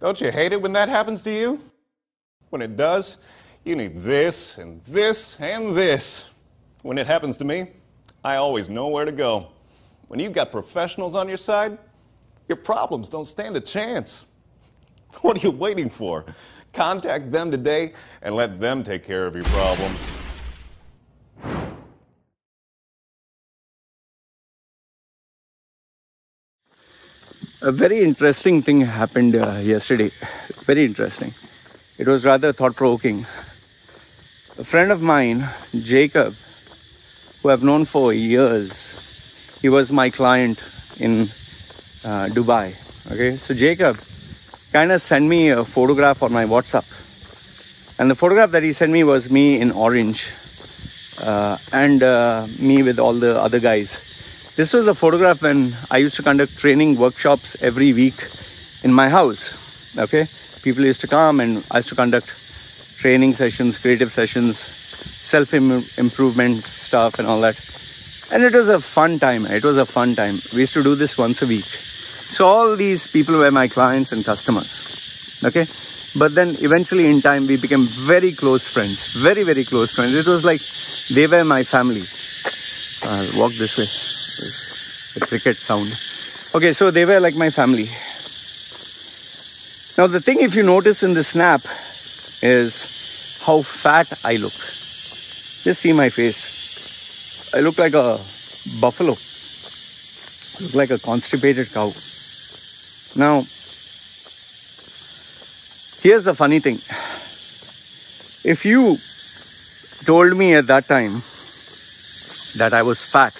Don't you hate it when that happens to you? When it does, you need this and this and this. When it happens to me, I always know where to go. When you've got professionals on your side, your problems don't stand a chance. What are you waiting for? Contact them today and let them take care of your problems. A very interesting thing happened yesterday. Very interesting. It was rather thought-provoking. A friend of mine, Jacob, who I've known for years, he was my client in Dubai. Okay, so Jacob kind of sent me a photograph on my WhatsApp. And the photograph that he sent me was me in orange and me with all the other guys. This was a photograph when I used to conduct training workshops every week in my house. Okay, people used to come and I used to conduct training sessions, creative sessions, self-improvement stuff and all that. And it was a fun time. It was a fun time. We used to do this once a week. So all these people were my clients and customers. Okay, but then eventually in time we became very close friends, very, very close friends. It was like they were my family. I'll walk this way. The cricket sound. Okay, so they were like my family. Now the thing, if you notice in the snap, is how fat I look. Just see my face. I look like a buffalo. I look like a constipated cow. Now, here's the funny thing. If you told me at that time that I was fat,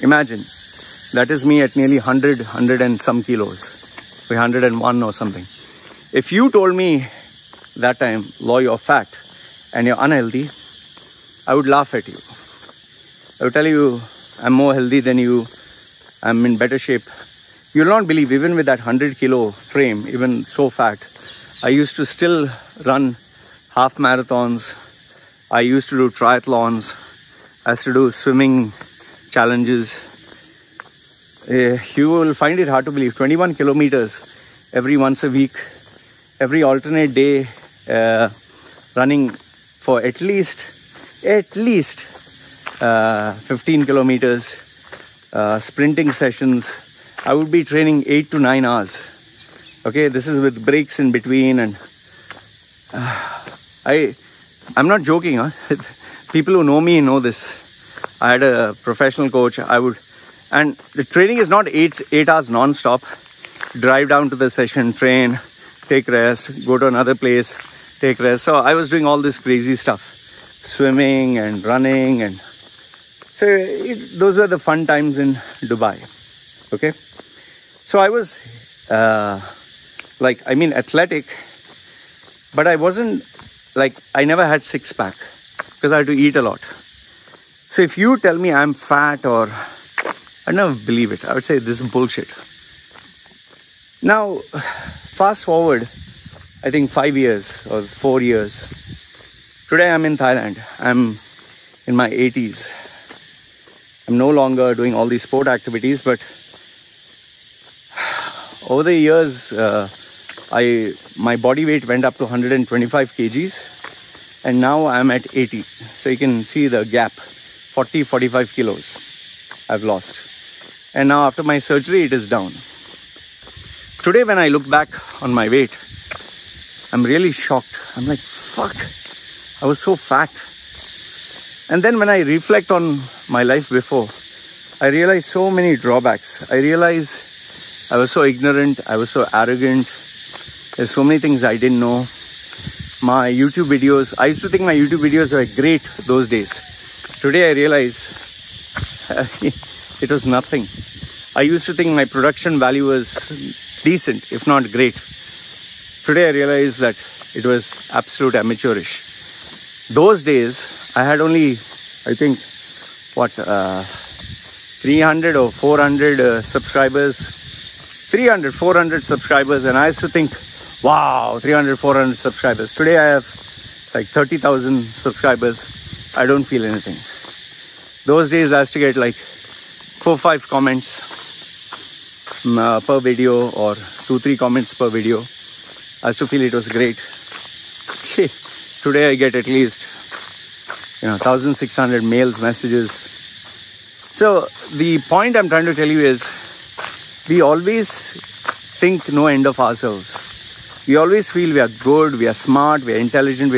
imagine, that is me at nearly 100 and some kilos, 101 or something. If you told me that time, "Law, you're fat and you're unhealthy," I would laugh at you. I would tell you, "I'm more healthy than you. I'm in better shape." You'll not believe, even with that 100 kilo frame, even so fat, I used to still run half marathons. I used to do triathlons. I used to do swimming challenges. You will find it hard to believe. 21 kilometers every once a week, every alternate day, running for at least 15 kilometers, sprinting sessions. I would be training 8 to 9 hours. Okay, this is with breaks in between, and I'm not joking, huh? People who know me know this. I had a professional coach. And the training is not eight hours non-stop. Drive down to the session, train, take rest, go to another place, take rest. So I was doing all this crazy stuff, swimming and running, and so those were the fun times in Dubai. Okay, so I was athletic, but I wasn't I never had six-pack because I had to eat a lot. So if you tell me I'm fat, or I never believe it. I would say this is bullshit. Now, fast forward, I think 5 years or 4 years. Today I'm in Thailand. I'm in my 80s. I'm no longer doing all these sport activities, but over the years, my body weight went up to 125 kgs, and now I'm at 80. So you can see the gap. 40-45 kilos I've lost, and now after my surgery it is down. Today when I look back on my weight, I'm really shocked. I'm like, fuck, I was so fat. And then when I reflect on my life before, I realize so many drawbacks. I realize I was so ignorant, I was so arrogant. There's so many things I didn't know. My YouTube videos, I used to think my YouTube videos were great those days. Today I realize it was nothing. I used to think my production value was decent, if not great. Today I realize that it was absolute amateurish. Those days, I had only, I think, 300 or 400 subscribers. 300, 400 subscribers. And I used to think, wow, 300, 400 subscribers. Today I have 30,000 subscribers. I don't feel anything. Those days I used to get 4 or 5 comments per video, or 2-3 comments per video. I also feel it was great. Today I get at least 1,600 mails, messages. So the point I'm trying to tell you is, we always think no end of ourselves. We always feel we are good, we are smart, we are intelligent,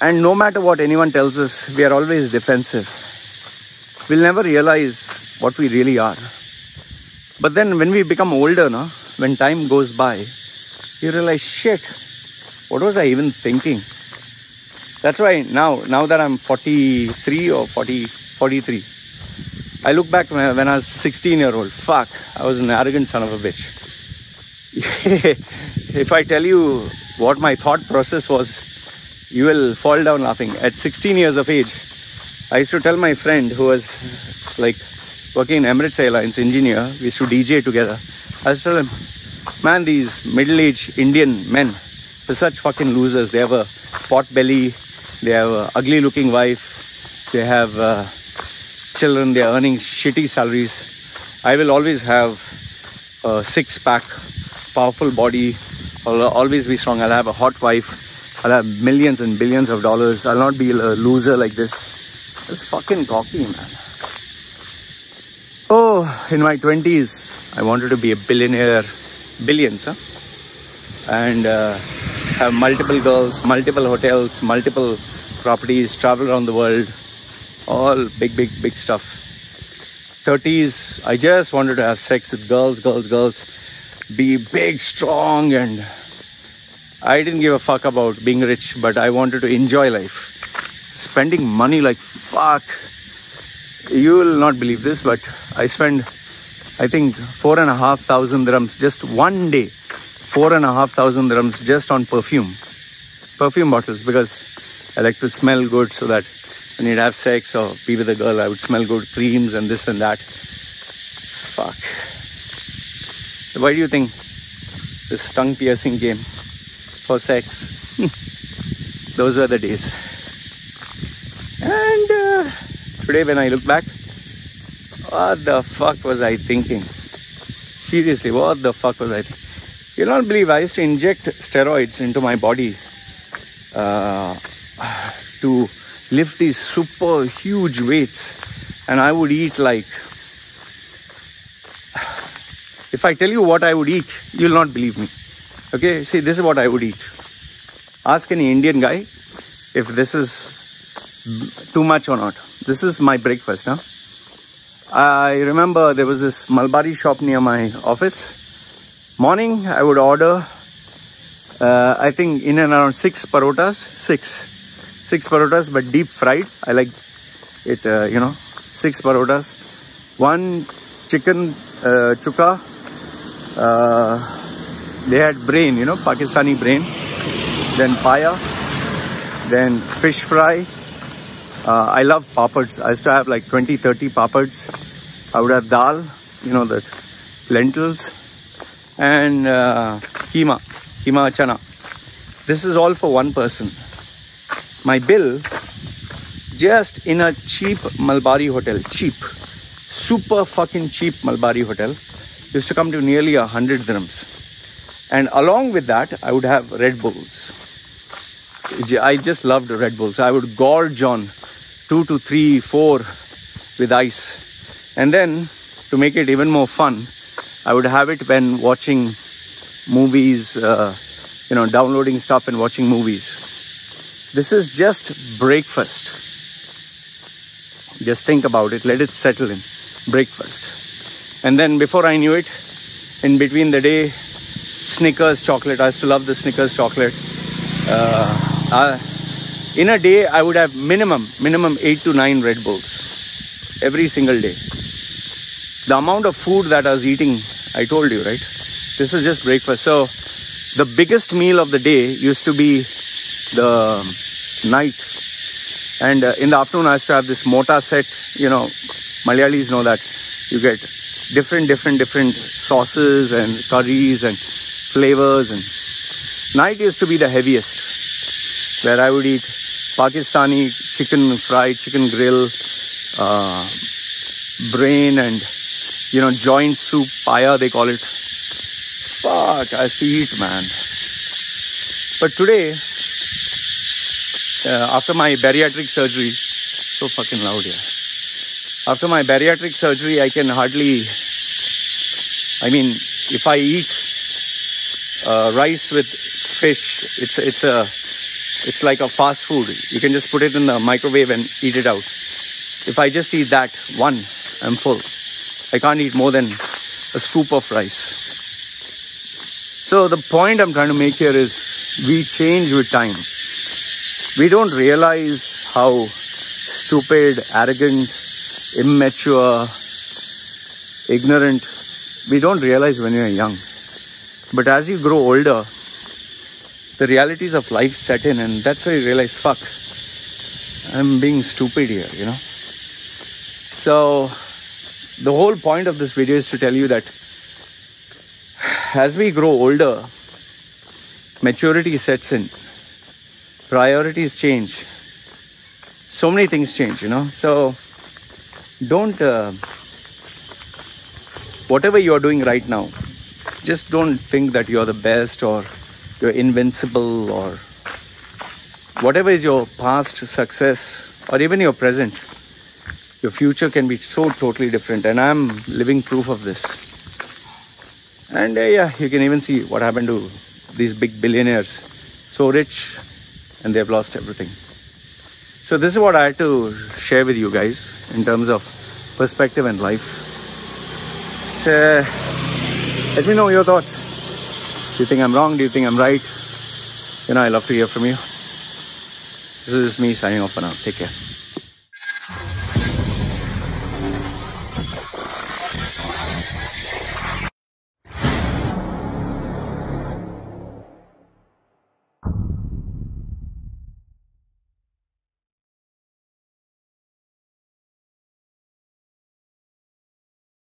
and no matter what anyone tells us, we are always defensive. We'll never realize what we really are. But then when we become older, when time goes by, you realize, shit, what was I even thinking? That's why now that I'm 43 or 43, I look back when I was 16-year-old. Fuck, I was an arrogant son of a bitch. If I tell you what my thought process was, you will fall down laughing. At 16 years of age, I used to tell my friend who was like working in Emirates Airlines, engineer, we used to DJ together. I used to tell him, man, these middle-aged Indian men, they're such fucking losers. They have a pot belly. They have an ugly-looking wife. They have children. They are earning shitty salaries. I will always have a six-pack, powerful body. I'll always be strong. I'll have a hot wife. I'll have millions and billions of dollars. I'll not be a loser like this. It's fucking cocky, man. Oh, in my 20s, I wanted to be a billionaire. Billions, huh? And have multiple girls, multiple hotels, multiple properties, travel around the world, all big stuff. 30s, I just wanted to have sex with girls, be big, strong, and I didn't give a fuck about being rich, but I wanted to enjoy life. Spending money like fuck. You will not believe this, but I spend, I think, 4,500 dirhams just one day. 4,500 dirhams just on perfume bottles, because I like to smell good, so that when you'd have sex or be with a girl, I would smell good. Creams and this and that. Fuck. So why do you think this tongue piercing game for sex? Those were the days. And today when I look back, what the fuck was I thinking? Seriously, what the fuck was I thinking? You'll not believe, I used to inject steroids into my body to lift these super huge weights. And I would eat like... If I tell you what I would eat, you'll not believe me. Okay, see, this is what I would eat. Ask any Indian guy if this is too much or not. This is my breakfast, huh? I remember there was this Malbari shop near my office. Morning, I would order, I think in and around six parotas, but deep fried. I like it, 6 parotas. 1 chicken chukka. They had brain, Pakistani brain. Then paya. Then fish fry. I love papads. I used to have like 20-30 papads. I would have dal, the lentils, and keema chana. This is all for one person. My bill, just in a cheap Malbari hotel, super fucking cheap Malbari hotel, used to come to nearly 100 dirhams. And along with that, I would have Red Bulls. I just loved Red Bulls. I would gorge on 2 to 3, 4 with ice. And then, to make it even more fun, I would have it when watching movies, downloading stuff and watching movies. This is just breakfast. Just think about it. Let it settle in. Breakfast. And then, before I knew it, in between the day, Snickers chocolate. I used to love the Snickers chocolate. In a day, I would have minimum 8 to 9 Red Bulls every single day. The amount of food that I was eating, I told you, right? This is just breakfast. So the biggest meal of the day used to be the night. And in the afternoon, I used to have this mota set. Malayalis know that you get different sauces and curries and flavors. And night used to be the heaviest, where I would eat Pakistani chicken fried, chicken grill, brain, and joint soup, paya they call it. fuck, I have to eat, man. But today, after my bariatric surgery, so fucking loud here. Yeah. After my bariatric surgery, I can hardly, I mean, if I eat rice with fish, it's like a fast food. You can just put it in the microwave and eat it out. If I just eat that one, I'm full. I can't eat more than a scoop of rice. So the point I'm trying to make here is we change with time. We don't realize how stupid, arrogant, immature, ignorant. We don't realize when you're young. But as you grow older, the realities of life set in, and that's where you realize, fuck, I'm being stupid here, you know. So the whole point of this video is to tell you that as we grow older, maturity sets in, priorities change, so many things change, you know. So don't, whatever you are doing right now, just don't think that you are the best or you're invincible or whatever is your past success or even your present. Your future can be so totally different, and I'm living proof of this. And yeah, you can even see what happened to these big billionaires. So rich, and they've lost everything. So this is what I had to share with you guys in terms of perspective and life. So let me know your thoughts. Do you think I'm wrong? Do you think I'm right? You know, I love to hear from you. This is me signing off for now. Take care.